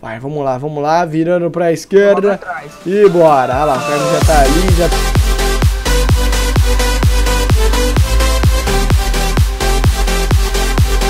Vai, vamos lá, virando pra esquerda e bora. Olha lá, o Caio já tá ali, já...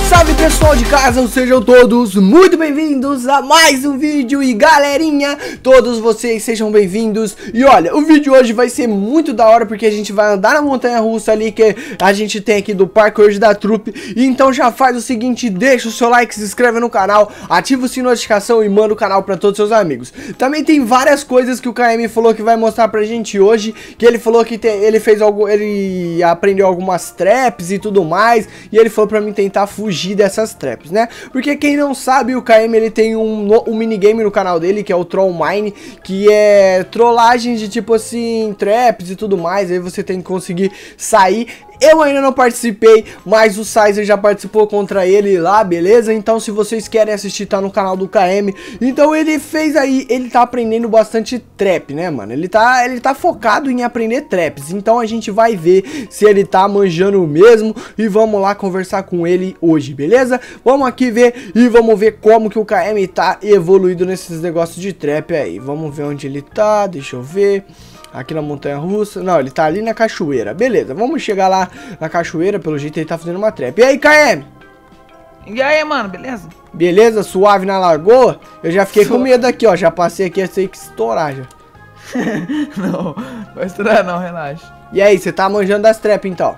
Salve pessoal de casa, sejam todos muito bem-vindos a mais um vídeo. E galerinha, todos vocês sejam bem-vindos. E olha, o vídeo hoje vai ser muito da hora, porque a gente vai andar na montanha russa ali que a gente tem aqui do parque hoje da trupe. Então já faz o seguinte, deixa o seu like, se inscreve no canal, ativa o sininho de notificação e manda o canal pra todos os seus amigos. Também tem várias coisas que o Caim falou que vai mostrar pra gente hoje. Que ele falou que ele aprendeu algumas traps e tudo mais. E ele falou pra mim tentar fugir dessas traps, né? Porque quem não sabe, o KM ele tem um minigame no canal dele, que é o Troll Mine, que é trollagem de tipo assim, traps e tudo mais. Aí você tem que conseguir sair. Eu ainda não participei, mas o Sizer já participou contra ele lá, beleza? Então se vocês querem assistir, tá no canal do KM. Então ele fez aí, ele tá aprendendo bastante trap, né, mano? Ele tá focado em aprender traps. Então a gente vai ver se ele tá manjando mesmo. E vamos lá conversar com ele hoje, beleza? Vamos aqui ver e vamos ver como que o KM tá evoluído nesses negócios de trap aí. Vamos ver onde ele tá, deixa eu ver... Aqui na montanha russa, não, ele tá ali na cachoeira. Beleza, vamos chegar lá na cachoeira. Pelo jeito ele tá fazendo uma trap. E aí, KM? E aí, mano, beleza? Beleza, suave na lagoa? Eu já fiquei com medo aqui, ó. Já passei aqui, eu sei que estourar já. Não, vai estourar não, relaxa. E aí, você tá manjando das trap então?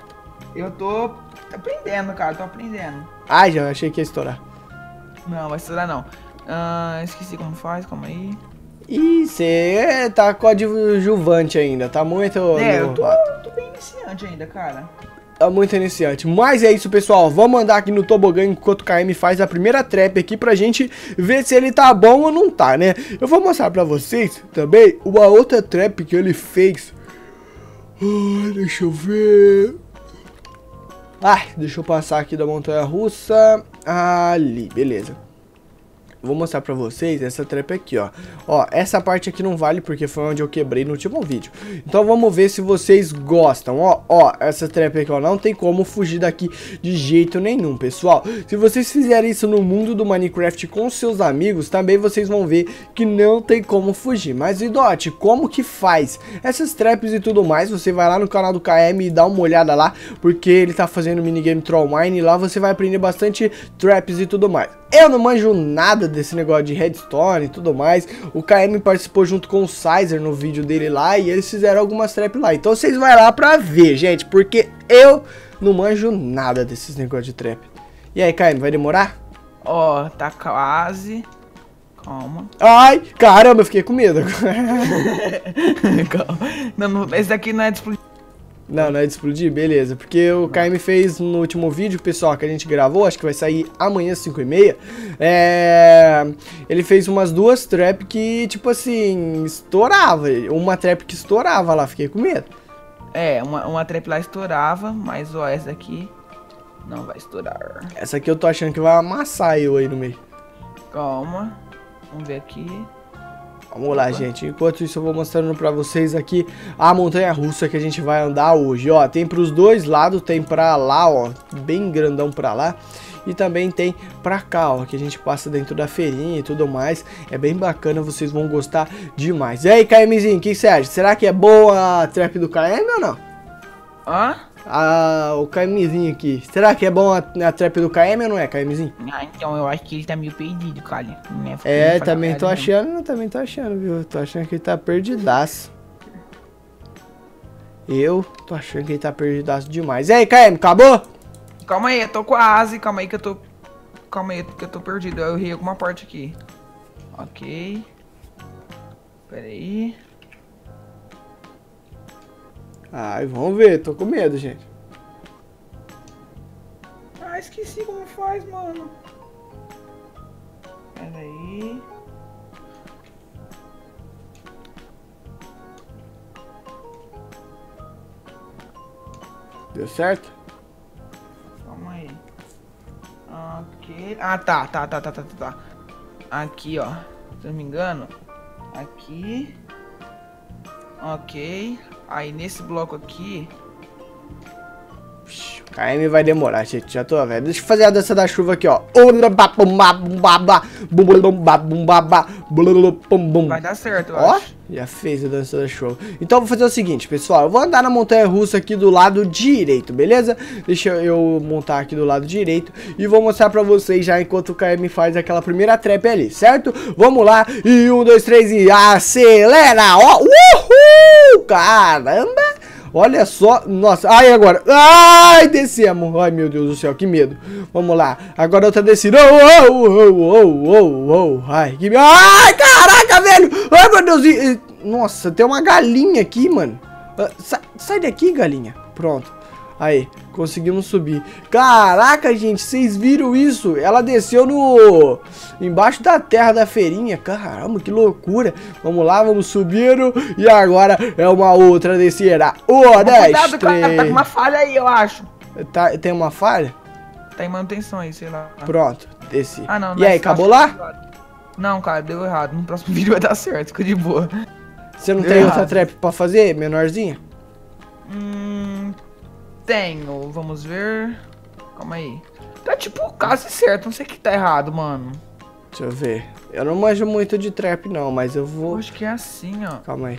Eu tô aprendendo, cara, tô aprendendo. Ai, já achei que ia estourar. Não, vai estourar não. Esqueci como faz, calma aí. Ih, você tá coadjuvante ainda, tá muito... É, eu tô bem iniciante ainda, cara. Tá muito iniciante, mas é isso, pessoal. Vamos andar aqui no tobogã enquanto o KM faz a primeira trap aqui pra gente ver se ele tá bom ou não tá, né? Eu vou mostrar pra vocês também uma outra trap que ele fez. Ai, deixa eu ver... Ah, deixa eu passar aqui da montanha russa. Ali, beleza. Vou mostrar pra vocês essa trap aqui, ó. Ó, essa parte aqui não vale porque foi onde eu quebrei no último vídeo. Então vamos ver se vocês gostam, ó. Ó, essa trap aqui, ó, não tem como fugir daqui de jeito nenhum, pessoal. Se vocês fizerem isso no mundo do Minecraft com seus amigos, também vocês vão ver que não tem como fugir. Mas, Idote, como que faz? Essas traps e tudo mais, você vai lá no canal do KM e dá uma olhada lá, porque ele tá fazendo minigame Troll Mine e lá você vai aprender bastante traps e tudo mais. Eu não manjo nada desse negócio de Redstone e tudo mais. O KM participou junto com o Sizer no vídeo dele lá e eles fizeram algumas traps lá. Então vocês vão lá pra ver, gente, porque eu não manjo nada desses negócios de trap. E aí, KM, vai demorar? Ó, tá quase. Calma. Ai, caramba, eu fiquei com medo. Calma. Não, esse daqui não é de explodir. Não, não é de explodir? Beleza, porque o Caim fez no último vídeo, pessoal, que a gente gravou, acho que vai sair amanhã às 5h30, ele fez umas duas traps que, tipo assim, estourava, uma trap que estourava lá, fiquei com medo. É, uma trap lá estourava, mas ó, essa aqui não vai estourar. Essa aqui eu tô achando que vai amassar eu aí no meio. Calma, vamos ver aqui. Vamos lá, gente. Enquanto isso, eu vou mostrando pra vocês aqui a montanha-russa que a gente vai andar hoje, ó. Tem pros dois lados, tem pra lá, ó, bem grandão pra lá. E também tem pra cá, ó, que a gente passa dentro da feirinha e tudo mais. É bem bacana, vocês vão gostar demais. E aí, KMzinho, o que você acha? Será que é boa a trap do KM ou não? Hã? Ah, o KMzinho aqui. Será que é bom a trap do KM ou não é, KMzinho? Ah, então eu acho que ele tá meio perdido, Kali. É, também tô achando, não, também tô achando, viu? Tô achando que ele tá perdidaço. Eu tô achando que ele tá perdidaço demais. E aí, KM, acabou? Calma aí, eu tô quase, calma aí que eu tô... Calma aí que eu tô perdido, eu errei alguma parte aqui. Ok. Pera aí... Ai, vamos ver, tô com medo, gente. Ah, esqueci como faz, mano. Pera aí. Deu certo? Calma aí. Ok. Ah, tá. Aqui, ó. Se eu não me engano. Aqui. Ok. Aí nesse bloco aqui. Caim vai demorar, gente. Já tô velho. Deixa eu fazer a dança da chuva aqui, ó. Vai dar certo, ó. Acho. Já fez a dança da chuva. Então eu vou fazer o seguinte, pessoal. Eu vou andar na montanha russa aqui do lado direito, beleza? Deixa eu montar aqui do lado direito e vou mostrar pra vocês já enquanto o Caim faz aquela primeira trap ali, certo? Vamos lá. E 1, 2, 3 e acelera, ó. Uhul! Caramba! Olha só, nossa, ai agora, ai, descemos, ai meu Deus do céu, que medo, vamos lá, agora outra descida, oh, oh, oh, oh, oh, oh, ai, que medo, ai, caraca, velho, ai meu Deus, nossa, tem uma galinha aqui, mano, sai daqui, galinha, pronto, aí, conseguimos subir, caraca, gente, vocês viram isso, ela desceu no, embaixo da terra da feirinha, caramba, que loucura, vamos lá, vamos subindo, e agora é uma outra descida, cuidado, cara, tá com uma falha aí, eu acho, tá, tem uma falha? Tá em manutenção aí, sei lá, pronto, desci, ah, não, e aí, acabou lá? Não, cara, deu errado, no próximo vídeo vai dar certo, fica de boa, você não tem outra trap pra fazer, menorzinha? Tenho, vamos ver. Calma aí. Tá tipo quase certo, não sei o que tá errado, mano. Deixa eu ver. Eu não manjo muito de trap não, mas eu vou... Acho que é assim, ó. Calma aí.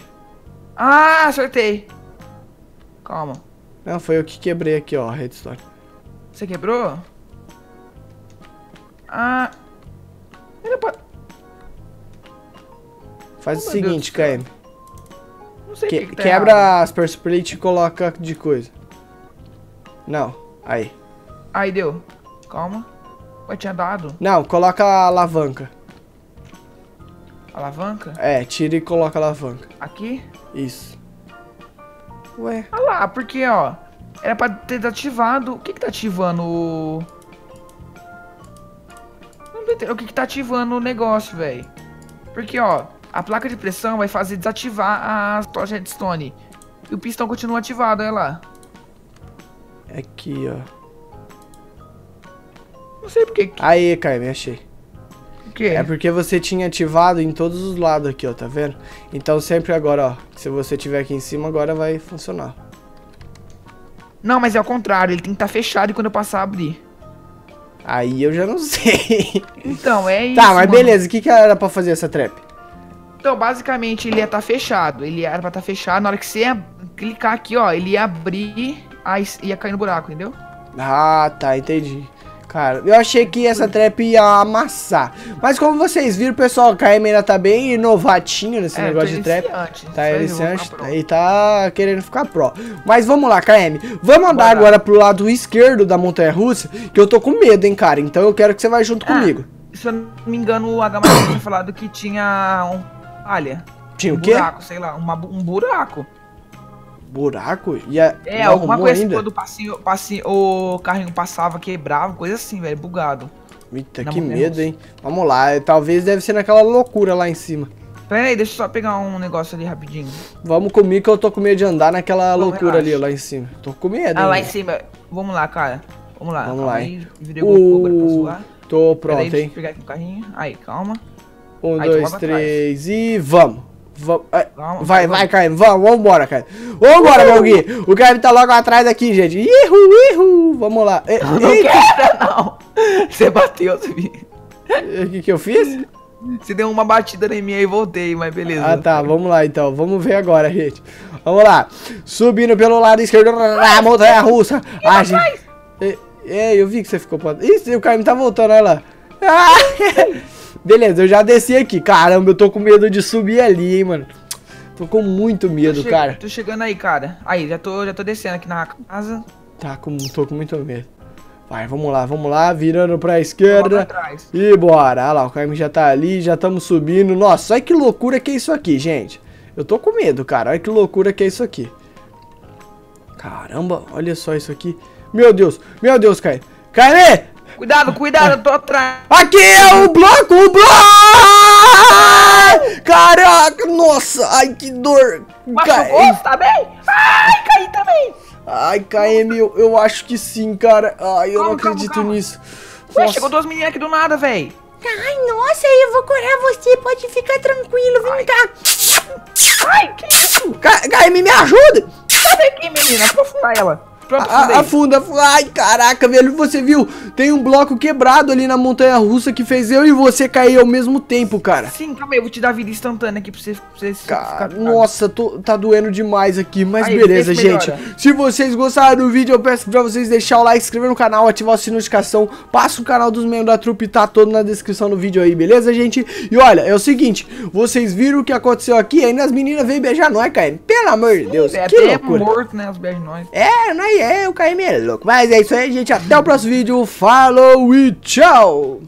Ah, acertei. Calma. Não, foi eu que quebrei aqui, ó, a redstone. Você quebrou? Ah. Era pra... Faz o seguinte, KM. Não sei que tá quebra errado. As Perse Plate e coloca de coisa. Não, aí. Aí deu. Calma. Ué, tinha dado. Não, coloca a alavanca. Alavanca? É, tira e coloca a alavanca. Aqui? Isso. Ué. Ah lá, porque ó, era pra ter desativado. O que que tá ativando o... Não tô entendendo. O que que tá ativando o negócio, velho? Porque ó, a placa de pressão vai fazer desativar as tochas redstone. E o pistão continua ativado, olha lá. Aqui, ó. Não sei por que. Aí, Caio, achei. O quê? É porque você tinha ativado em todos os lados aqui, ó, tá vendo? Então sempre agora, ó, se você tiver aqui em cima, agora vai funcionar. Não, mas é ao contrário, ele tem que estar fechado e quando eu passar, abrir. Aí eu já não sei. Então, é isso, tá, mas mano. Beleza, o que que era pra fazer essa trap? Então, basicamente, ele ia estar fechado. Ele era pra estar fechado, na hora que você ia clicar aqui, ó, ele ia abrir... Aí ia cair no buraco, entendeu? Ah, tá, entendi. Cara, eu achei que essa trap ia amassar. Mas como vocês viram, pessoal, a Caim ainda tá bem novatinho nesse negócio de trap. Tá iniciante e tá querendo ficar pró. Mas vamos lá, Caim. Vamos andar agora pro lado esquerdo da montanha russa, que eu tô com medo, hein, cara. Então eu quero que você vá junto comigo. Se eu não me engano, o Hama tinha falado que tinha olha, tinha o quê? Um buraco, sei lá, um buraco. Buraco? E a... É, não, alguma coisa ainda? Quando o carrinho passava, quebrava, coisa assim, velho, bugado. Eita, que medo, hein? Vamos lá, talvez deve ser naquela loucura lá em cima. Pera aí, deixa eu só pegar um negócio ali rapidinho. Vamos comigo que eu tô com medo de andar naquela loucura ali, lá em cima. Tô com medo. Ah, lá em cima. Vamos lá, cara. Vamos lá. Vamos lá, hein? Tô pronto, aí, hein? Deixa eu pegar aqui o carrinho. Aí, calma. 1, 2, 3 e vamos. Vai, Caim, vambora, Caim. Vambora, meu Gui. O Caim tá logo atrás aqui, gente. Vamos lá. Não, você bateu, Zubi. O que que eu fiz? Você deu uma batida em mim e voltei, mas beleza. Ah, tá, vamos lá então. Vamos ver agora, gente. Vamos lá. Subindo pelo lado esquerdo da montanha russa. Ah, gente. É, eu vi que você ficou... Ih, o Caim tá voltando, olha lá. Ah, beleza, eu já desci aqui. Caramba, eu tô com medo de subir ali, hein, mano. Tô com muito medo, cara. Tô chegando aí, cara. Aí, já tô descendo aqui na casa. Tá, tô com muito medo. Vai, vamos lá. Virando pra esquerda. E bora. Olha lá, o Caim já tá ali, já estamos subindo. Nossa, olha que loucura que é isso aqui, gente. Eu tô com medo, cara. Olha que loucura que é isso aqui. Caramba, olha só isso aqui. Meu Deus, Caim. Caim! Cuidado, eu tô atrás. Aqui é o bloco! Caraca, nossa, ai que dor. Machucou, tá bem? Ai, caí também. Ai, KM, eu acho que sim, cara. Ai, eu não acredito nisso. Ué, chegou duas meninas aqui do nada, velho. Ai, nossa, eu vou curar você, pode ficar tranquilo, vem cá. Ai, que isso? KM, me ajuda. Sai daqui, menina, vou furar ela. próprio afunda. Ai, caraca, velho, você viu? Tem um bloco quebrado ali na montanha russa que fez eu e você cair ao mesmo tempo, cara. Sim, calma aí, eu vou te dar vida instantânea aqui pra você ficar... Nossa, tá doendo demais aqui, mas aí, beleza, gente. Se vocês gostaram do vídeo, eu peço pra vocês deixar o like, inscrever no canal, ativar o sininho de notificação. Passa o canal dos membros da trupe, tá todo na descrição do vídeo aí, beleza, gente? E olha, é o seguinte, vocês viram o que aconteceu aqui, ainda as meninas veio beijar nós, Caim. Pelo amor de Deus, é, que loucura. Morto, né, os beijos nós. É, não é, o Caim é louco. Mas é isso aí, gente. Até o próximo vídeo. Falou e tchau!